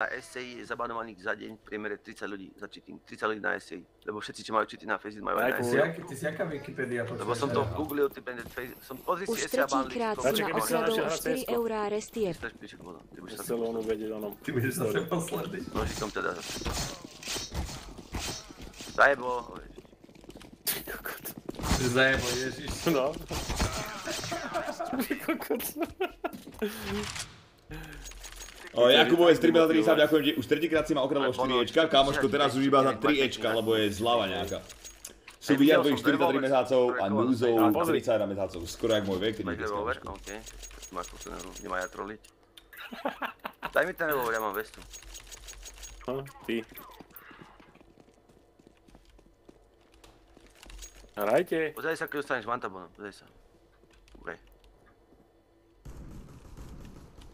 Na eseji je zabanovaných za deň v priemere 30 ľudí za cheating. 30 ľudí na eseji, lebo všetci, čo majú cheaty na FACEIT, majú aj na eseji. Ty si jaká Wikipedia? Lebo som to googlil, ty pendent FACEIT. Už tretíkrát si ma okradol o 4 eurá restie. Ty budeš sa sem poslediť. Nožikom teda. Zajebo, hovieš. Zajebo, ježiš. No. Jakubové z 3x3 sám ďakujem ti, už tretíkrát si ma okradol 4 Ečka, kámoško teraz už iba za 3 Ečka, lebo je zľava nejaká. Sú vidia tvojich 43 mesiacov a núzov 31 mesiacov, skoro jak môj vek, keď nechce skámoško. Okej, máš poslednú hru, nemá ja troliť. Daj mi ten revolver, ja mám vestu. Ty. Hrajte. Pozaj sa, keď dostaneš vantabonom, pozaj sa. Urej.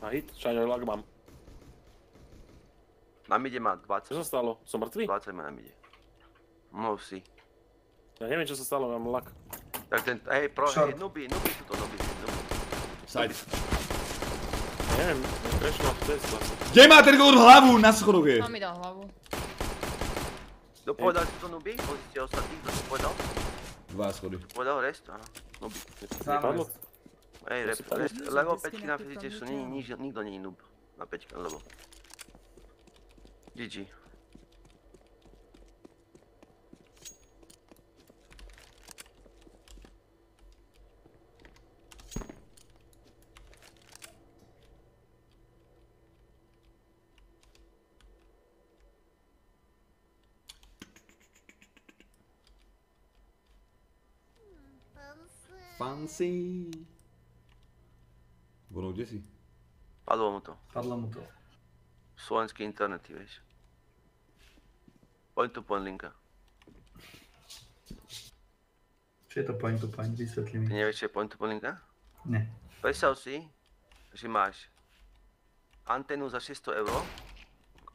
Na hit, šaňo lag mám. Na mide má 20. Čo sa stalo? Som mŕtvý? 20 má na mide. No si. Ja neviem, čo sa stalo, mám lak. Tak ten, hej, nuby sú to, nuby. Sajď. Neviem, prešlo v cest. Kde má ten gol hlavu? Na schodoch je. Mám mi dal hlavu. Dopovedal si to nuby? Pozíte ostatných, kto si povedal? Dva schody. Povedal rest? Aha, nuby. Nepadlo? Hej, rest, lebo 5 na fyzite sú, nikto nie je nub. Na 5, lebo. GG. Fancy. Bolo, kde si? Padlo mu to. Padlo mu to. Slovenský internet, vieš. Point to point linka. Čo je to point to point? Vysvetlí mi. Ty nevieš, čo je point to point linka? Ne. Predstav si, že máš anténu za 600 euro,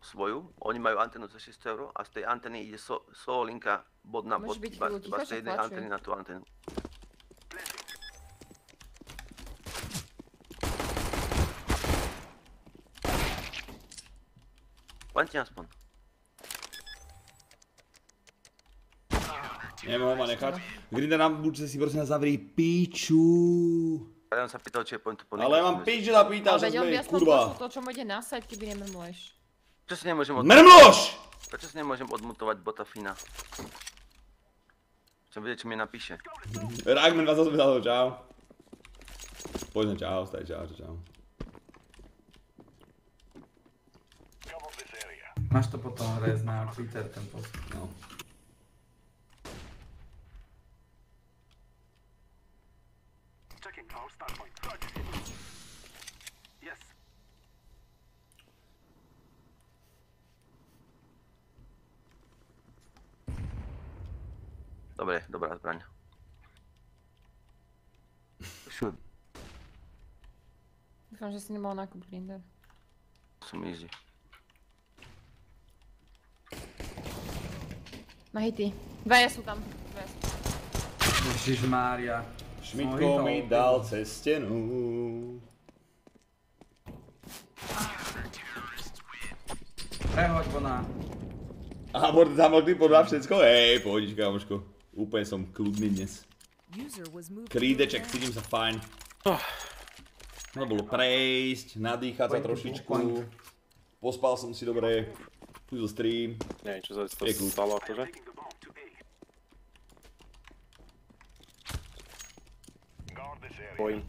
svoju, oni majú anténu za 600 euro a z tej antény ide slovo linka bod na bod, iba z jednej antény na tú anténu. Poďte aspoň. Nemohol ma nechať. Grinda, nám buďte si prosím zavrí píču. Ale on sa pýtal, či je point to point. Ale ja mám píč, že sa pýtal, že sme jej kurva. Ale veď on by aspoň pošlo to, čo mu ide na site, keby nemrmleš. Čo si nemôžem odmutovať? Mermlož! Prečo si nemôžem odmutovať bota Fina? Chcem vedieť, čo mi napíše. Ragman 28 dalo, čau. Poďme, čau, staj, čau. Máš to potom rez na Twitter, ten post. No. Dobre, dobrá zbraň. Dúfam, že si nemal nákup Grinder. Som easy. Na hity. Dvaja sú tam. Ježišmária. Šmitko mi dal cez stenu. Prehoď Bona. Aha, môžete tam mohli podľať všetko? Hej, pohodič kámoško. Úplne som kľudný dnes. Krídeček, cítim sa fajn. No bolo prejsť, nadýchať sa trošičku. Pospal som si dobre. Púzol stream. Neviem, čo sa to stalo akože. Bojím.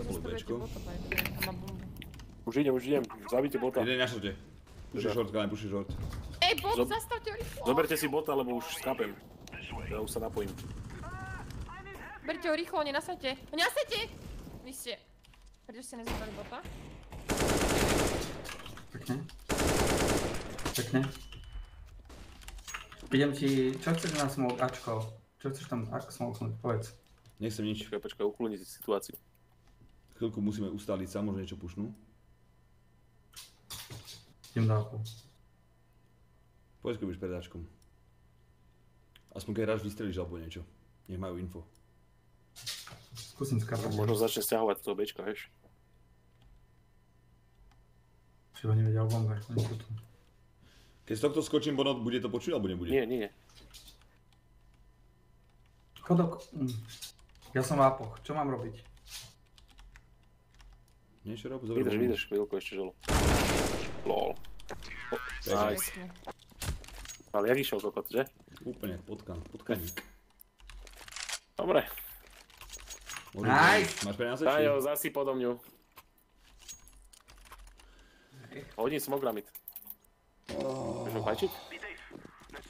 To bolo Bčko. Už idem. Zabíte bota. Ide, našľte. Puši short, Galen, puši short. Ej, bot, zastavte rýchlo! Zoberte si bota, lebo už skápem. Ja už sa napojím. Berte ho rýchlo, nenasadte. Nenasadte! Vy ste... Prečo ste nezabrali bota? Pekne. Idem ti... Čo chceš na smoke Ačko? Čo chceš tam smoknúť? Povedz. Nechcem nič. Počkaj, uklúniť situáciu. Chvíľku musíme ustáliť sa, možno niečo pušnú. Idem dávku. Povedz, keď budeš pred Ačkom. Aspoň keď ráž vystrelíš alebo niečo. Nech majú info. Skúsim skartovať. Možno začne stiahovať toho Bčka, vieš. Třeba nevěděl vanguard, konec to. Keď takto skočím bonot, bude to počuť, alebo nebude? Nie, nie. Chodok. Ja som v ápoch, čo mám robiť? Niečo rob, zavrú. Vydrž, vydrž, chvíľku ešte želo. LOL. Nice. Ale jak išiel kokot, že? Úplne, potkaník. Dobre. Nice! Máš pre nás ešte? Daj ho, zasi podo mňu. Hodím smogramit. Chceš ho fajčiť?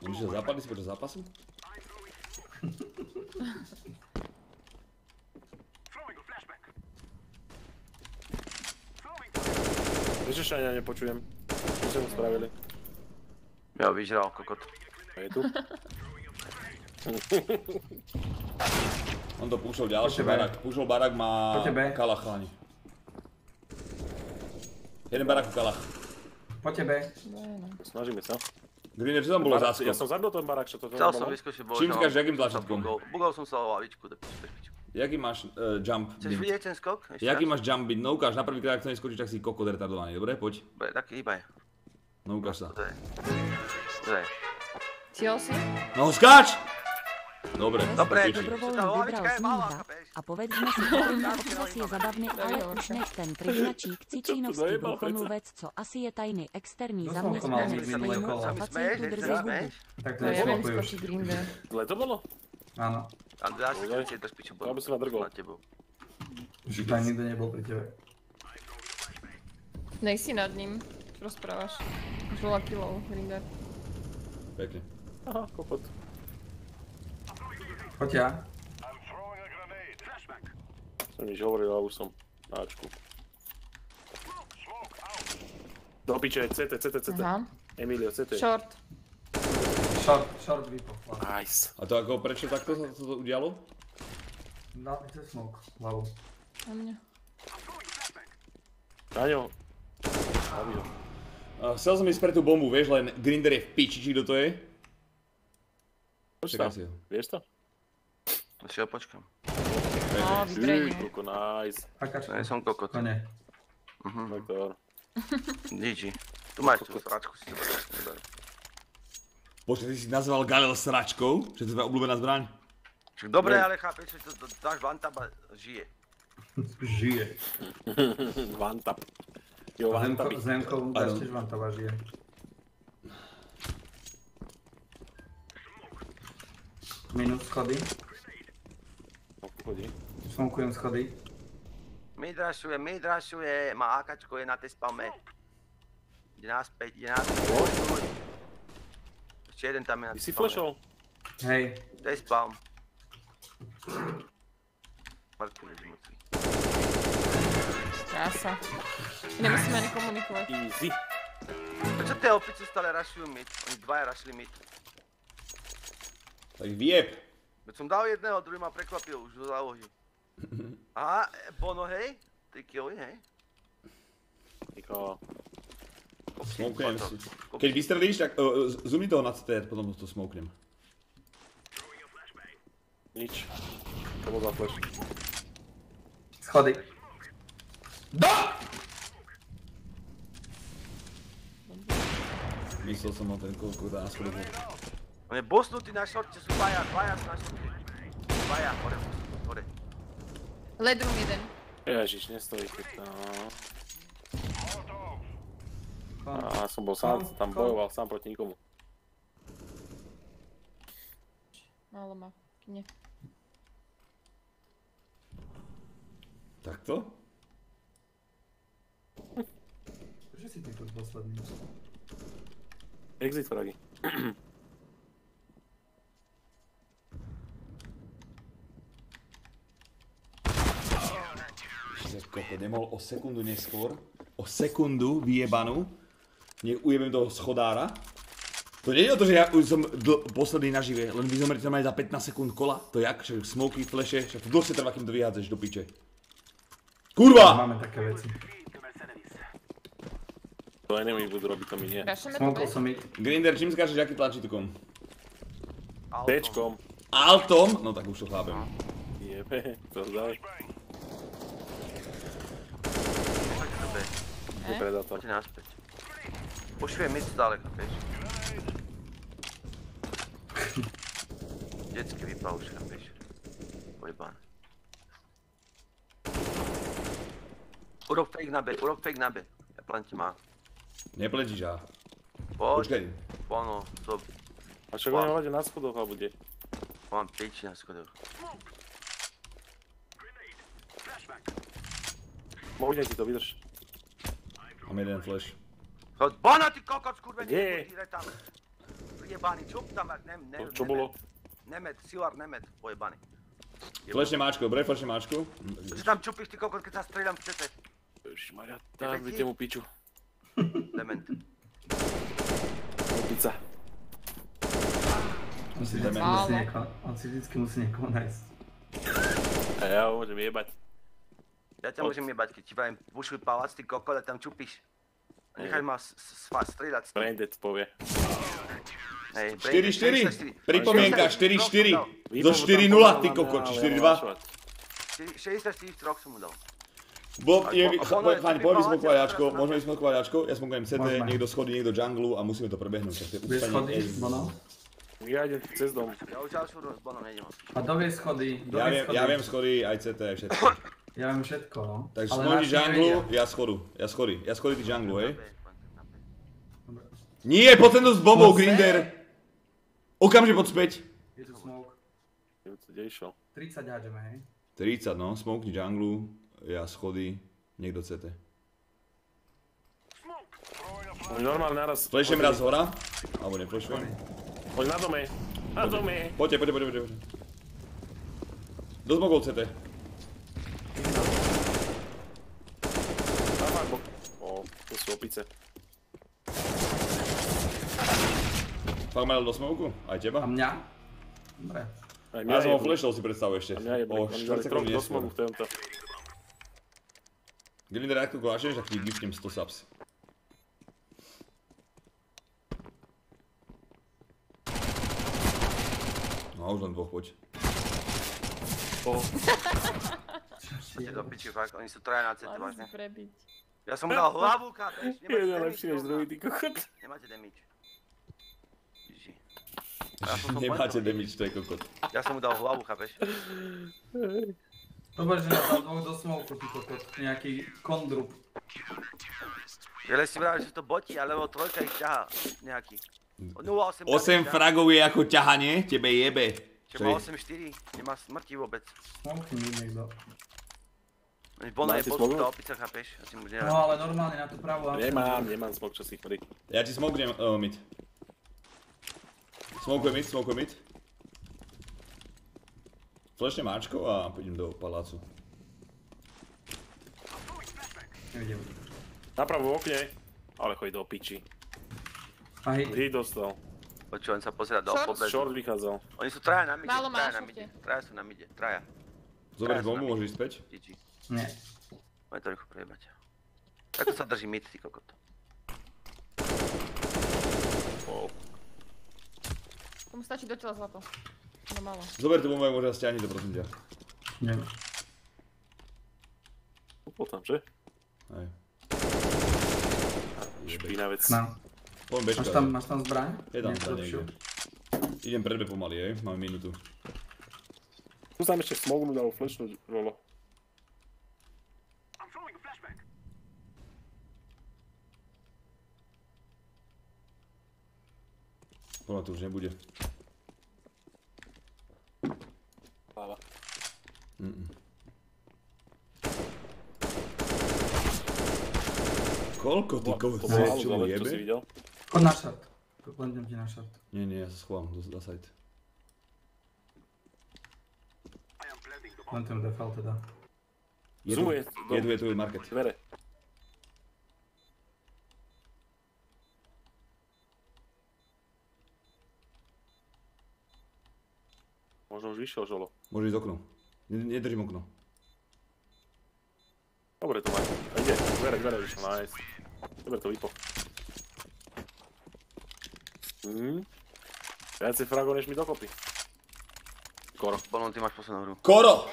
Oni sa zapadli si počas zápasu? Víš, že šajňa nepočujem. Čo sa mu spravili? Jo, vyžral kokot. Je tu? On to púšol ďalší barák. Púšol barák má kalach, chalani. Jeden barák v kalach. Po tebe. Snažíme sa. Griner, čo tam bolo zácko? Ja som zadol ten barák, čo to tam bolo? Chcel som vyskúšiť, bolo. Čím skáš, jakým tlačítkom? Bugol som sa o lavičku, tak poďte špičku. Jaký máš jump? Chceš vidieť ten skok? Jaký máš jump beat? No ukáž, na prvý krát, ak sa neskočíš, tak si kokot retardovaný, dobre? Poď. Dobre, tak hýbaj. No ukáž sa. Dobre. Tiel si? No skáč! Dobre, dobrovoľný vybral a povedzme si, ktorý obsah je zabavný, ale už nech ten priznačík Cičínovský byl pomluvec, co asi je tajný externí zaměstnanec Spejnu a pacientu drze hubu. Tak to je skočí Grinde. Zle to bolo? Áno. Andreáš, keď to spíču bolo. Aby som nadrgol na tebou. Už tam nikto nebol pri tebe. Nech si nad ním, čo rozprávaš. Už veľa kilov, Grinde. Pekne. Aha, kokot. Poď ja. Som nič hovoril a už som na Ačku. Do piče, CT. Emilio, CT. Short vypo. Nice. A to ako, prečo takto sa to udialo? Na pice smoke, hlavu. Na mňa. Na ňo. Chcel som ísť pre tú bombu, vieš, len Grinder je v piči, či kto to je? Počkaj si ho. Vieš to? Asi ho počkám. Á, vytrením. Koko, nice. Ne, som kokot. To ne. Doktor. GG. Tu máš tú sračku, si to daj. Počkaj, ty si nazval Galil sračkou? Čo je to tvoja obľúbená zbraň? Však dobre, ale chápeš, že to dáš vantap a žije. Žije. Vantap. Jo, vantapi. Zemkovom dáš tiež vantap a žije. Minút schody. Smokujem schody. Midrašuje, má AKčko, je na tej spame. Ide náspäť. Ešte jeden tam je na tej spame. Ty si flashol? Hej. To je spam. Krása. Nemusíme ani komunikovať. Easy. Prečo tie opicu stále rašujú mid? Oni dvaja rašili mid. Tak vieb. Veď som dal jedného, druhý ma prekvapil, už ho záložil. Aha, Bono, hej? 3 killy, hej? Tyko... Smoknem si. Keď vystrelíš, tak zoomni toho na CT, potom to smoknem. Nič. To bol za flash. Schody. Do! Myslel som na ten koľko dá na schody. On je bosnutý na šorte, sú dvaja na šorte. Dvaja, hore. Ledrum jeden. Ježiš, nestojí to. Á, som bol sám, tam bojoval sám proti nikomu. Málo ma, kine. Takto? Prečo si týto posledný? Exit vragy. Koko, nemohol o sekundu neskôr, o sekundu vyjebanú, nech ujebem toho schodára. To nie je o to, že ja už som posledný na živé, len vy zomrite tam aj za 15 sekúnd kola. To jak, však smoky, fleše, však to dlhšie trvá, kým to vyhádzeš do piče. Kurva! Máme také veci. To aj nemôžu budú robiť, to mi nie. Smokol som ich. Grinder, čím skážeš, aký tlačítkom? Tečkom. Altom? No tak už to chápem. Jebe, to zdále. predátor. Poďte naspäť. Už viem ísť stále, chápeš? Detský vypal už, chápeš? Pojebán. Urob fake na B, urob fake na B. Ja plantím A. Nepletíš A. Počkaj. Pono, zob. A však oni hľadia na schodoch a bude. Mám piči na schodoch. Mohne ti to, vydrž. Mám jeden flash. Chod, Bono ty kokot, skurve, nepotíre tam. Jebány, čup tam, neviem. Čo bolo? Nemec, silár Nemec, pojebány. Flashne máčko, brej flashne máčko. Ty tam čupíš ty kokot, keď sa strieľam v čete. Ježišmaria, tam vidíte mu piču. Dement. Pizza. On si vždycky musí niekoho nájsť. A ja ho môžem jebať. Ja ťa môžem jebať, keď ti vám bušuj palác, ty kokole, tam čupíš. Nechaj ma strieľať. Branded povie. 4-4, pripomienka, 4-4. Zo 4-0, ty kokoči, 4-2. 64-3 som mu dal. Bob, fajn, poď vysmokovať Ačko, môžeme vysmokovať Ačko. Ja smokujem CT, niekto schodí, niekto džunglu a musíme to prebehnúť. Bude schody, Bono? Ja idem cez dom. Ja už ďalšiu s Bonom nejdem. A dovie schody, dovie schody. Ja viem schody, aj CT, aj všetko. Ja viem všetko, no. Takže schodí džunglu, ja schody ty džunglu, hej? Nie, poď sem to s bombou, Grinder! Okamžite poď späť. Je tu smoke. 30 hádžeme, hej? 30, no, smokni džunglu. Ja schody, niekto CT. Poď normálne naraz. Flešem raz hora, alebo neflešem. Poď na dome, na dome. Poďte. Do smokov CT. O, to sú opice. Fakt ma dal do smoku? Aj teba? A mňa? Dobre. Ja som ho flešol, si predstavu ešte. A mňa jebali, oni dali krok do smoku v tomto. Grinder, ak to koláčeš, tak ti giftím 100 subs. No už len dvoch, poď. Poďte do piči, fakt, oni sú traja na CT, vážne. Ja som dal hlavu, kápeš, nemáte damage. Jeden lepší než druhý, ty kokot. Nemáte damage. Nemáte damage, to je kokot. Ja som mu dal hlavu, chápeš. Dobre, že nám dvoch do smoku, ty kokot, nejaký kondrup. Jele si vravel, že to boti, alebo trojka ich ťahá, nejaký. 8 fragov je ako ťahanie, tebe jebe. Čo má 8-4, nemá smrti vôbec. Smokni niekto. Bona je postup, tá opica, chápeš? No ale normálne na tú pravú áčku. Nemám smok, čo si chodí. Ja ti smoknem mid. Smokujem mid. Flešnem Ačko a pôjdem do palácu. Nevidím. Napravo v okne, ale chodí do piči. A hit dostal. Počujem sa pozerať do pobedu. Short vychádzal. Oni sú traja na mide, traja sú na mide. Zoberš bombu, môžeš ísť späť? Nie. Môžem to rýchlo prejebať. Takto sa drží mid, ty kokot. Tomu stačí do tela zlato. Zober tú bombu, ak môžem stiahniť to, prosím ťa. Nie. Upol tam, že? Aj. Špína vec. Máš tam zbraň? Je tam zbraň niekde. Idem pred B pomaly, hej? Máme minútu. Skúsam ešte smognúť alebo flashnúť rolo. Poľa tu už nebude. Láva. Koľko ty koľko? Čo mu jebe? Chod na šart. Plantnem ti na šart. Nie, ja sa schovám do site. Plantem defal teda. Je tu market. Vere. Možno už vyšiel žolo. Môže ísť okno. Nedržím okno. Dobre to máš. A ide. Vere vyšiel. Nice. Dobre to vypo. Viacej fragov než mi dokopy. Koro. Bono, ty máš poslednú hru. Koro!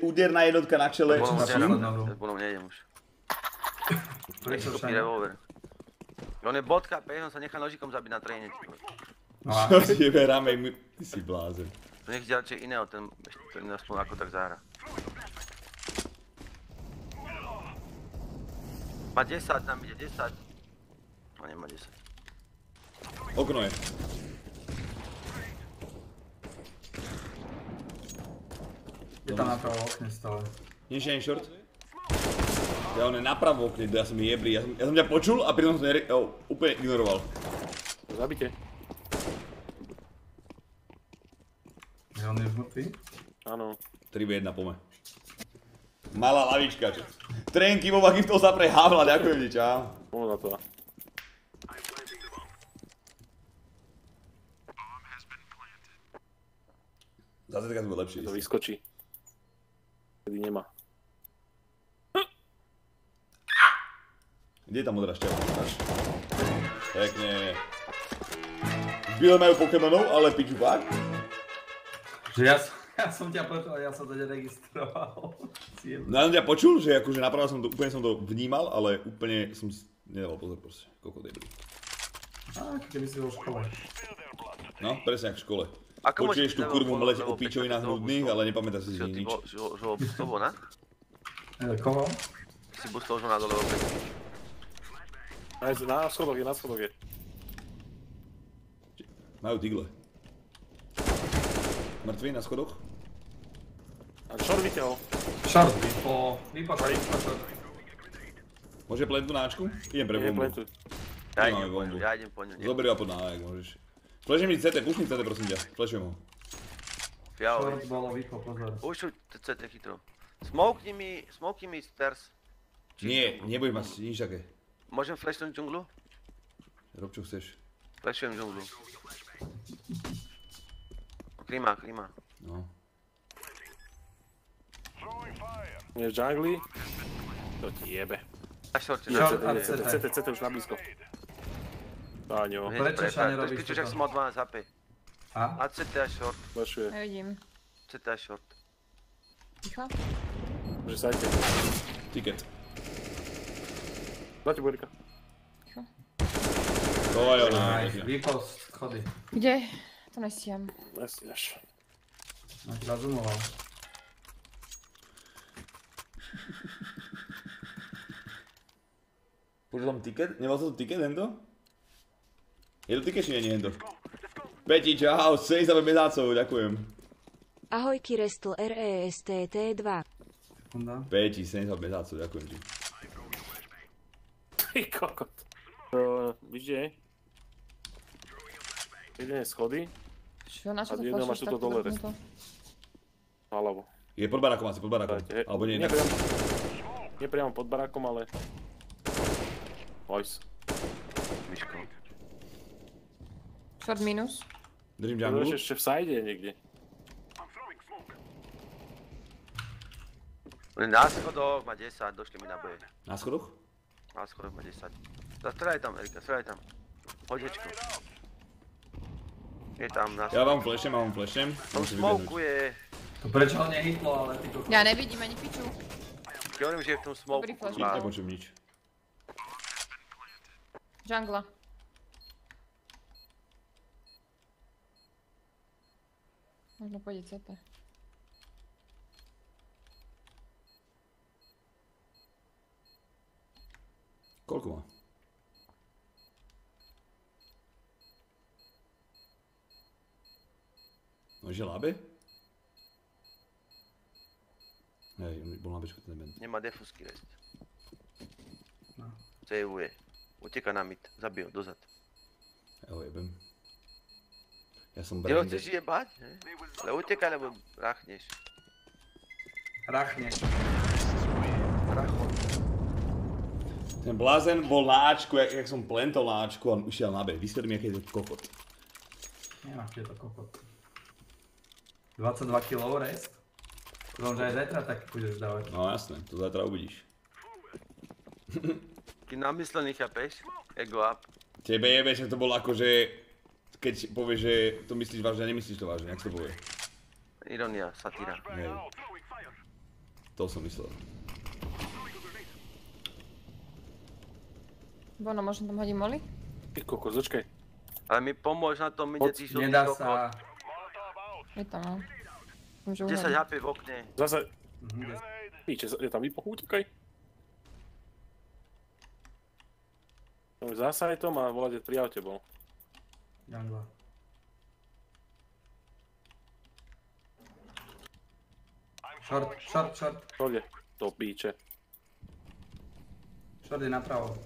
Úderná jednotka na čele. Bono, nejdem už. Nechcem revolver. On je bodka, pech, on sa nechá nožikom zabiť na tréne. Čo si beráme, ty si blázen. To nech ďalčie iného, ten aspoň ako tak zahra. Má 10, tam ide 10. No nemá 10. Okno je. Je tam napravo okne stále. Niečo je short? Ja on je napravo okne, ja som jebrý. Ja som ťa počul a pritom som úplne ignoroval. Zabite. Ja on je mŕtvý? Áno. 3v1 pome. Malá lavička. Trenky boba, kým toho zapre hávla, ďakujem ti, čau. Poďme na to. Za zetka sme lepšie. To vyskočí. Kedy nemá. Kde je tá modrá šťava? Pekne. Biele majú Pokémonov, ale piču fakt. Ja som ťa počul, ja som to neregistroval. No ja som ťa počul, že akože napravil som to, úplne som to vnímal, ale úplne som nedával pozor proste, koľko to je. Á, keby si bol v škole. No, presne ako v škole. Počuješ tú kurvu mleť o píčovinách nudných, ale nepamätáš si z nich nič. Žoho bustovo, ne? Koho? Si bustovo žoho na dole opäť. Na schodok je, na schodok je. Majú digle. Mŕtvy na schodoch. Short vyťahol. Short vypadá. Môže plentu na Ačku? Idem pre bombu. Ja idem po ňu. Zoberi ho pod nájak, môžeš. Flashe mi CT, pušni CT, prosím ťa. Flashujem ho. Short bolo výpo, pozor. Ušuť CT chytro. Smokni mi stairs. Nie, neboj ma nič také. Môžem flashnúť džunglu? Rob čo chceš. Flashujem džunglu. Klíma, klíma. No. Nie v džungli? To ti jebe. CT už nablízko. Táňo. Prečo sa nerobíš toto? Prečo, ak som mal 12 HP. A CT a short. Bašuje. Nevidím. CT a short. Ticho? Môže sajte. Ticket. Dáte burika. Ticho. To je ona. Výpol schody. Kde? To nestíham. Nestíhaš. Ja ti zazumoval. Požiadam ticket? Nemal som tu ticket, hento? Je tu ticket, či nie je hento? Peti, čau, sej za bezácov, ďakujem. Ahojky, Restl, RESTT2. Sekunda. Peti, sej za bezácov, ďakujem ti. Ty kokot. Vidíš, jeden je schody. A jedného máš tuto dole. Alebo. Je pod barákom asi, pod barákom. Alebo nie. Nie priamo pod barákom, ale... Voice. Myško. Short minus. Držím džunglu. Držíš ešte v side niekde. Na schodoch má 10, došli mi na boje. Na schodoch? Na schodoch má 10. Strelaj tam, Erika, strelaj tam. Hodečko. Je tam na schodoch. Ja vám flashnem, ja vám flashnem. Tam smoke je. To prečo ho nehytlo, ale ty to... Ja nevidím ani piču. Ja hovorím, že je v tom smoke. Dobrý flash. Nič nepočujem, nič. Džungla. Možno pôjde CT. Koľko má? No, že lábe? Hej, bol na bečku ten event. Nemá defusky rest. Sejvuje. Uteká na mid, zabij ho, dozad. Ja ho jebem. Ja som brachný. Ty ho chceš jebať? Ale utekaj, lebo rachneš. Rachneš. Rachol. Ten blázen bol na Ačku, jak som plentol na Ačku a ušiel na B. Vysvedl mi, aký je to kokot. Nemám, čo je to kokot. 22 kg rest. Vám, že aj zajtra tak budeš dávať. No jasné, to zajtra uvidíš. Keď namyslený chápeš, ego up. Tebe jebe, že to bolo akože... Keď povieš, že to myslíš vážne a nemyslíš to vážne, jak to povie? Ironia, satíra. Hej. To som myslel. Bono, možno tam hodím Molly? Ty kokos, očkaj. Ale mi pomôž na tom, ide týždňu. Nedá sa. Je tam, no. 10 HP v okne. Zase... Píče, je tam výpoch, utekaj. Zasa je to má, voláte, pri aute bol. Dám dva. Short, short, short. Short je, to píče. Short je napravo.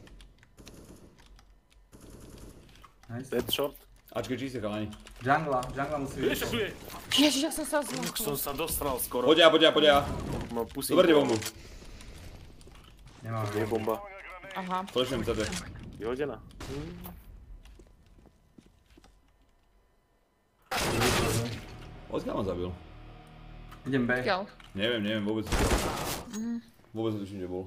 Nice. Dead short. Ačkej, čísi, chalani. Džungla, džungla musí vyjúť. Ježiš, je! Ježiš, jak som sa zmokol. Som sa dostral skoro. Poď ja, poď ja, poď ja. Zoberte bombu. Nemám. Je bomba. Aha. Poďme tady. Vyhodená. Odkiaľ ma zabil? Idem B. Odkiaľ? Neviem, neviem, vôbec. Vôbec to tuším, kde bol.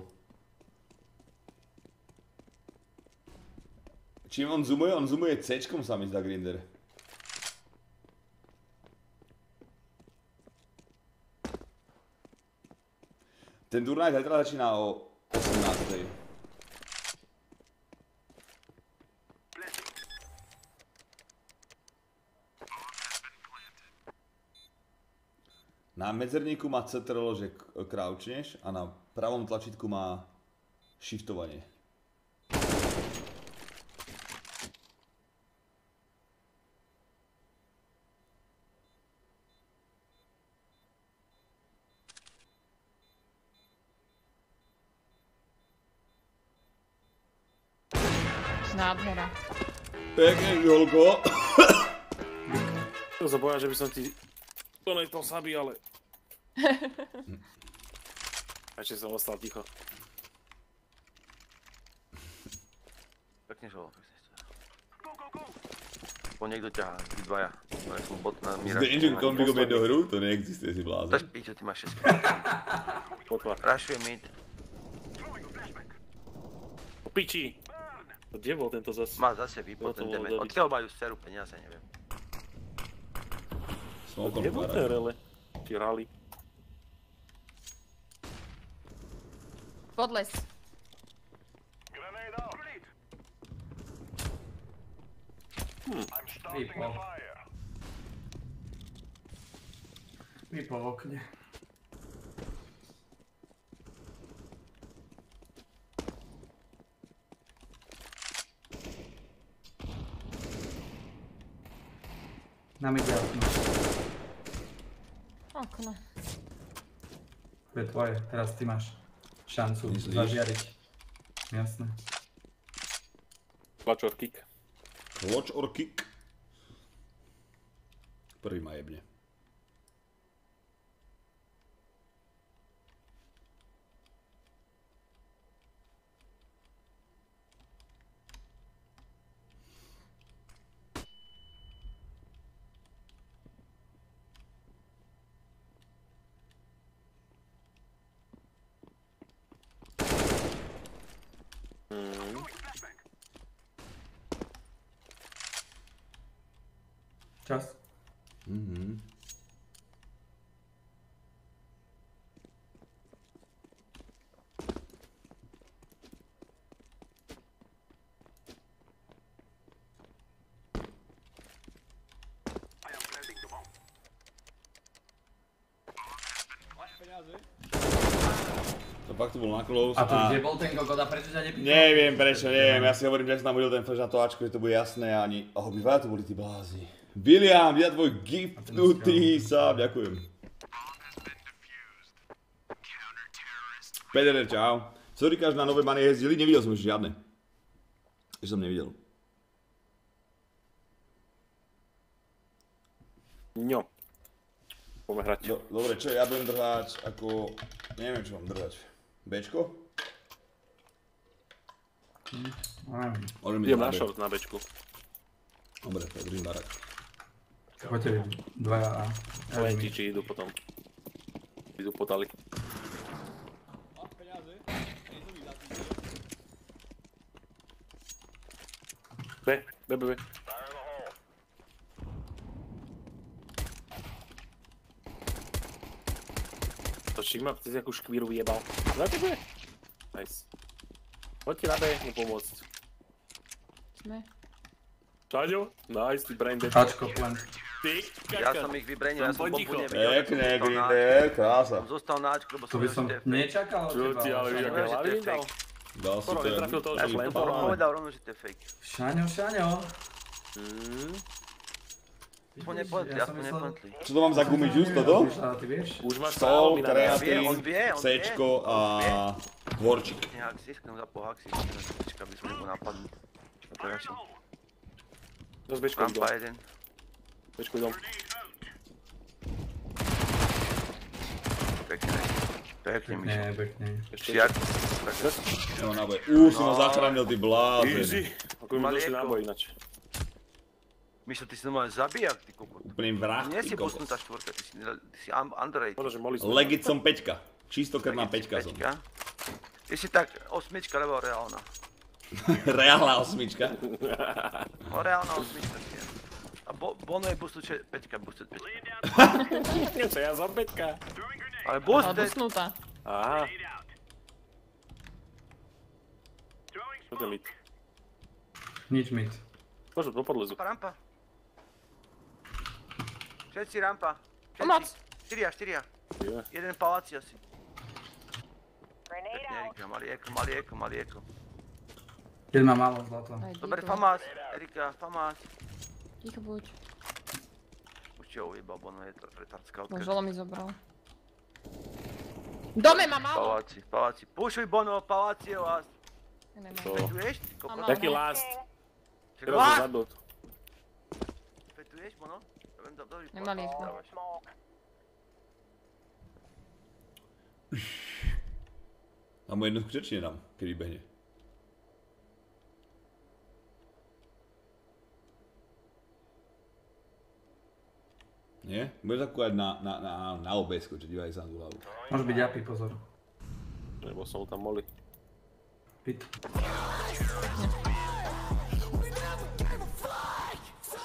Čím on zoomuje C-čkom sa mi zdá Grinder. Ten turnaj zajtra začína o 18. Na medzerníku má CTRL, že crouchneš a na pravom tlačítku má shiftovanie. Nádhera. Pekne, Jolko. To sa bojá, že by som ti... To nejtom sabí, ale... Ešte som ostal ticho. Pekne, Žolo. Po niekto ťahá, tí dvaja. Máš som bot na míra. Zde engine kombikom jednu hru? To neexistuje, si blázen. Taž píčo, ty máš 6. Rašuje mid. Piči. Kde bol tento zase? Má zase výpol ten demet. Odkiaľ majú sferu peniaze, neviem. Kde bol ten rele? Či rally? Podles. Výpol. Výpol v okne. Nám ide okno. Okno. To je tvoje, teraz ty máš šancu zažiariť. Jasné. Clutch or kick. Clutch or kick. Prvý ma jebne. Čas. To pak to bol na close a... A kde bol ten kokoda, prečo ťa nepýtal? Neviem prečo, neviem, ja si hovorím, že som tam budel ten flash na to Ačko, že to bude jasné a ani... Aho, by vaja tu boli tí blázni. William, ja tvoj giftnutý sám, ďakujem. Peter, čau. Co říkáš, na nové many jezdili? Nevidel som ešte žiadne. Ešte som nevidel. No. Poďme hrať. Dobre, čo ja budem držať ako... Neviem, čo mám držať. Bčko? Idem na short na Bčku. Dobre, držím barak. Choďte dvaja a... Len tiči idú potom. Idú potali. B, B, B, B. To šikma, ty si jakú škvíru vyjebal. Znáte B? Nice. Choďte na B, nepomôcť. sme. Čaďo, nice, ty brain dead. Ačko, plen. Ja som ich vybrenil, ja som bombu nevidel. Pekne, Grinder, krása. Zostal na Ačko, lebo som ju stefek. To by som nečakal od teba. Čo ti, ale vidíš, aké hlavy dal? Dal si ten. Ja by to povedal rovno, že to je fake. Šaňo, šaňo. Čo to mám za gumy juice toto? Už máš stol, kreatín, Cčko a kvorčík. Zas Bčko idol. Bčko idol. Pekne. Pekne, pekne. Šiak. Uuu, si ma zachránil, ty blázen. Easy. Ako by ma došli náboj inač. Myšlo, ty si normálne zabijak, ty kokot. Úplným vrah, ty kokot. Nie si posnutá štvorka, ty si underrated. Legit som 5-ka. Čistokrvná 5-ka som. Ty si tak 8-ka, lebo reálna. Reálna 8-ka? No reálna 8-ka si je. A Bono je posnutá 5-ka, boosted 5-ka. To ja som 5-ka. Ale boosted. Ale posnutá. Aha. Čo to je mid? Nič mid. Poď do podlezu. Rampa. Všetci rampa. Pomoc! Štyria. Jeden paláci asi. Erika, malý eko. Keď má málo zlata. Dobre, famás, Erika, famás. Ticho buď. Už ti ho ujebal, bo ono je to retardskal. Boželo mi zobral. Dome má málo! Paláci. Pušuj, Bono, paláci je last. Petuješ? Taký last. Teraz je zadot. Petuješ, Bono? Nemali ich tam. A mu jednu skutečně dám, který behne. Nie? Budeš zakúvať na obesko, či dívaj sa na tú hlavu. Môžeš byť japy, pozor. Nebo som tam moli. Pit.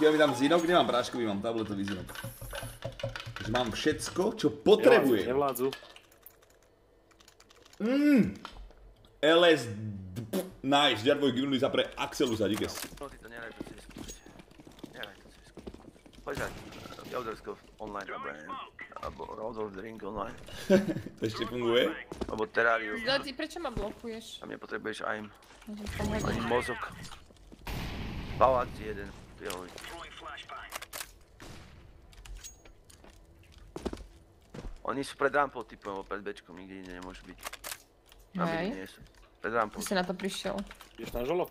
Chýba mi tam zinok, nemám práškový, mám tabletový zinok. Takže mám všetko, čo potrebujem. Nevládzu. LS... Nice, žiadvoj gimnuli sa pre Axelusa, díkes. No ty to neraj to cez skúšť. Poď daj, Jodorskov online, alebo Rodolf Drink online. To ešte funguje? Alebo Terrarium. Zladzi, prečo ma blokuješ? A mne potrebuješ AIM. Ani mozog. Paláci jeden. Joj. Oni sú pred rampou typom, alebo pred Bčkom, nikde inde nemôžu byť. Hej. Pred rampou. Ty si na to prišiel. Ideš na žolo?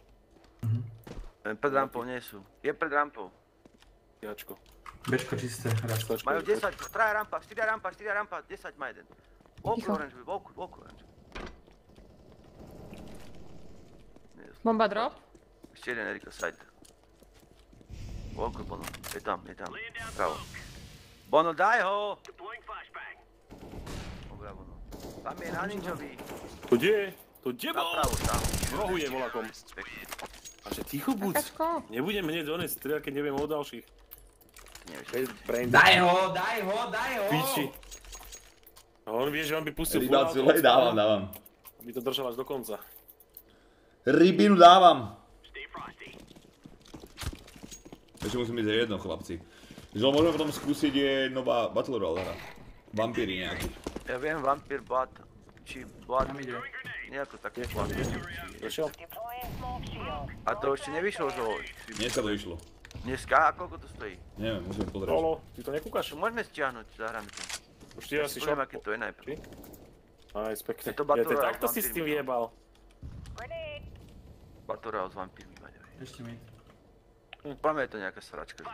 Pred rampou nie sú. Je pred rampou. Jačko. Bčko čisté. Majú 10, 3 rampa, 4 rampa, 10 má jeden. Volku oranžový, volku oranžový. Bomba drop? Ešte jeden Erika side. Volku, Bono. Je tam. Bravo. Bono, daj ho! Dobrá, Bono. Tam je na ninjový. To kde? To kde bol? Napravo tam. V rohu je volakom. Aže ticho buď. Nebudem hneď donesť strieľ, keď neviem o ďalších. Daj ho! Piči. On vie, že on by pustil fúra. Rybáciu, hej, dávam. Aby to držal až do konca. Rybinu dávam. Ešte musím ísť aj jedno, chlapci. Žel, môžeme potom skúsiť, je nová Battle Royale hra. Vampíry nejaký. Ja viem, vampír, bat, či bat, nejako také vampír. Došiel? A to ešte nevyšlo, že ho? Dneska to vyšlo. Dneska? A koľko to stojí? Neviem, musíme pozrieť. Halo, ty to nekúkaš? Môžeme stiahnuť, zahráme to. Už ti asi šok. Poviem, aké to je najprv. Aj, spekne. Ja to takto si s tým vyjebal. Battle Royale s vampírmi. Ešte mi. Páme je to nejaká sračka,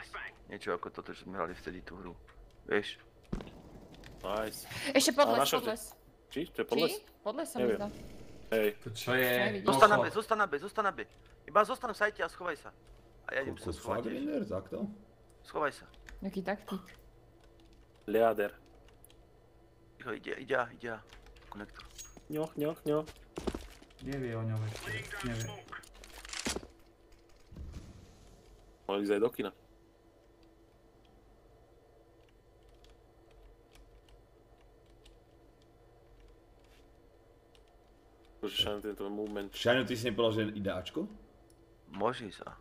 niečo ako toto, čo sme hrali vtedy tú hru, vieš? Nice. Ešte podles. Či? To je podles? Podles sa mi zdá. Hej. To čo je? Zostan na B. Iba zostan v sajte a schovaj sa. A ja idem sa schovať. Schovaj sa. Jaký taktik? Leader. Ide. Konektor. Ňoch. Nevie o ňom ešte, nevie. Mohli ísť aj do kina. Bože, Šaňo, tento movement. Šaňo, ty si nepovedal, že ide Ačko? Môže sa.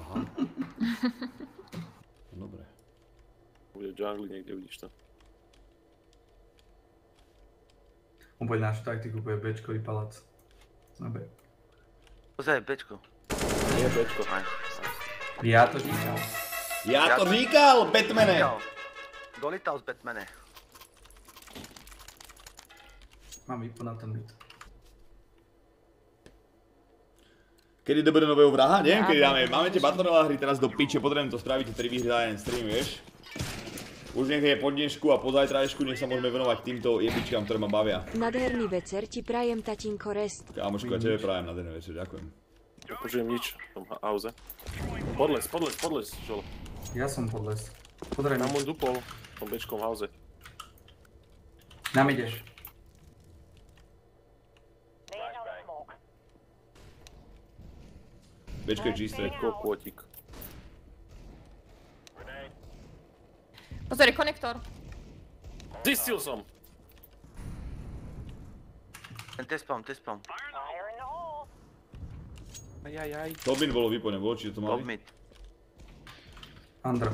Aha. Dobre. Bude jungli niekde, vidíš to. On bude našu taktiku, bude Bčko i palác. Na B. Pozaj, Bčko. Nie, Bčko. Ja to říkal. Ja to říkal, Batmane! Dolítal z Batmane. Mám výpad na ten byt. Kedy dobude nového vraha? Neviem, kedy dáme. Máme tie batonová hry teraz do piče, potrebujem to spraviť, ktorý vyhry dá jeden stream, vieš? Už nech je po dnešku a po zajtrajšku, nech sa môžeme venovať týmto jebičkám, ktoré ma bavia. Nádherný večer ti prajem, tatínko Rest. Kámošku, ja tebe prajem nádherný večer, ďakujem. Nepočujem nič v tom hauze. Podles, podles, podles, Žolo. Ja som podles. Podraj mi. Tam môj dupol, v tom bečkom hauze. Nám ideš. Bečko je čisté. Kokótik. Pozor, je konektor. Zistil som. Ten T-spam, T-spam. Ajajaj. Top mid bolo vypojené, bolo či to mali? Top mid. Under.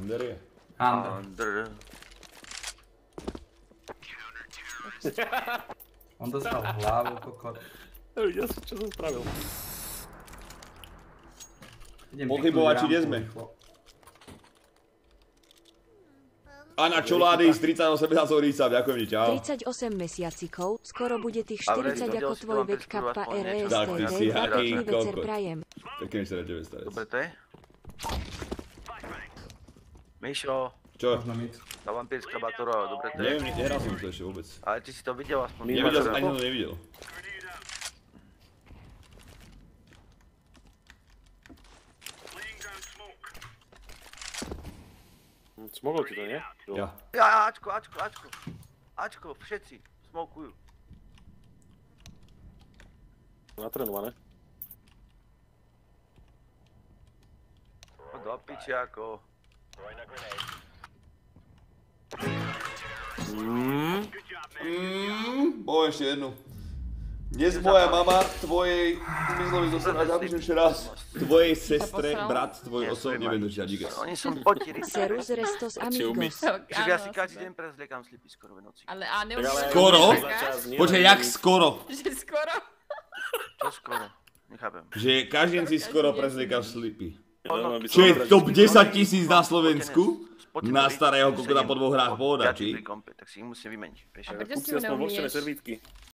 Under je? Under. On dostal hlavu, kokot. Ja som čo som spravil. Pochybovať, či kde sme? A na čolády z 38 mesiacov rýsa, ďakujem ti, čau. 38 mesiacikov, skoro bude tých 40 ako tvoj vek kappa RSTD. Tak ty si haký kokot. Pekne 49 starec. Dobre to je? Mišo. Čo? Tá vampírska batúra, dobre to je? Neviem, nehral som to ešte vôbec. Ale ty si to videl aspoň? Nevidel, ani to nevidel. Smogol ti to, nie? Ja. Ja, Ačko, Ačko, Ačko. Ačko, všetci smokujú. Natrenované. Do piči ako. Boj, ešte jednu. Dnes moja mama tvojej, myslel by som sa naďabiš ešte raz, tvojej sestre, brat, tvoj osobne vedúčia, díkaj. Oni som potiri. Serus restos amigos. Čiže ja si každý deň prezliekam slipy skoro ve noci. Skoro? Počkaj, jak skoro? Že skoro? Čo skoro? Nechápem. Že každý deň si skoro prezliekam slipy. Čo je top 10 000 na Slovensku? Na starého kokota po 2 hrách pohoda, či? Tak si ich musím vymeniť. A kde si ju neumieš?